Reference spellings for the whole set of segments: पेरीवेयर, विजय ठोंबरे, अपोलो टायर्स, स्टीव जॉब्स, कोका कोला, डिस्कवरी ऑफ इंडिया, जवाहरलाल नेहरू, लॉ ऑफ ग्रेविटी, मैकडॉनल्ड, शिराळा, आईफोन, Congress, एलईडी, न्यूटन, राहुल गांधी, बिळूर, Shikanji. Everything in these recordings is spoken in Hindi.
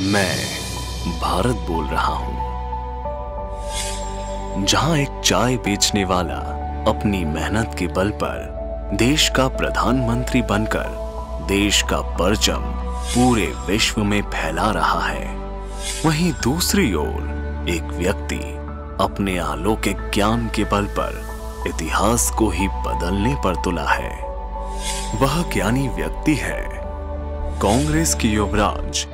मैं भारत बोल रहा हूं, जहां एक चाय बेचने वाला अपनी मेहनत के बल पर देश का प्रधानमंत्री बनकर देश का परचम पूरे विश्व में फैला रहा है, वहीं दूसरी ओर एक व्यक्ति अपने अलौकिक ज्ञान के बल पर इतिहास को ही बदलने पर तुला है। वह ज्ञानी व्यक्ति है कांग्रेस की युवराज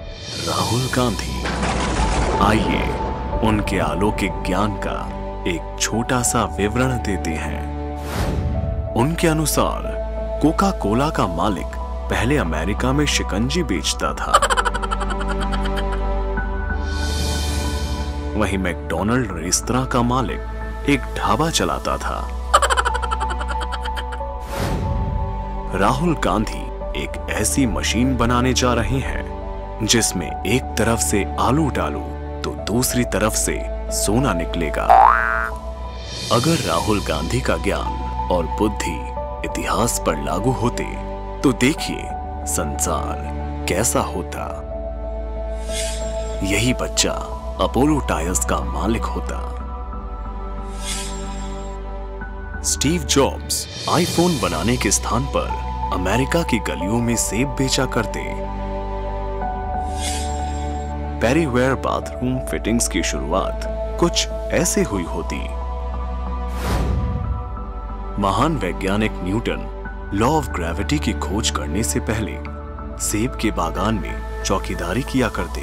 राहुल गांधी। आइए उनके अलौकिक ज्ञान का एक छोटा सा विवरण देते हैं। उनके अनुसार कोका कोला का मालिक पहले अमेरिका में शिकंजी बेचता था। वहीं मैकडॉनल्ड रेस्तरां का मालिक एक ढाबा चलाता था। राहुल गांधी एक ऐसी मशीन बनाने जा रहे हैं जिसमें एक तरफ से आलू डालो तो दूसरी तरफ से सोना निकलेगा। अगर राहुल गांधी का ज्ञान और बुद्धि इतिहास पर लागू होते तो देखिए संसार कैसा होता। यही बच्चा अपोलो टायर्स का मालिक होता। स्टीव जॉब्स आईफोन बनाने के स्थान पर अमेरिका की गलियों में सेब बेचा करते। पेरीवेयर बाथरूम फिटिंग्स की शुरुआत कुछ ऐसे हुई होती। महान वैज्ञानिक न्यूटन लॉ ऑफ ग्रेविटी की खोज करने से पहले सेब के बागान में चौकीदारी किया करते।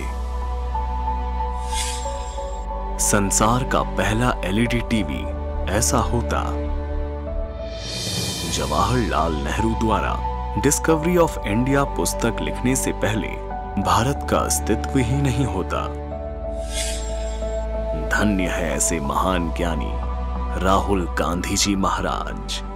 संसार का पहला एलईडी टीवी ऐसा होता। जवाहरलाल नेहरू द्वारा डिस्कवरी ऑफ इंडिया पुस्तक लिखने से पहले भारत का अस्तित्व ही नहीं होता। धन्य है ऐसे महान ज्ञानी राहुल गांधी जी महाराज।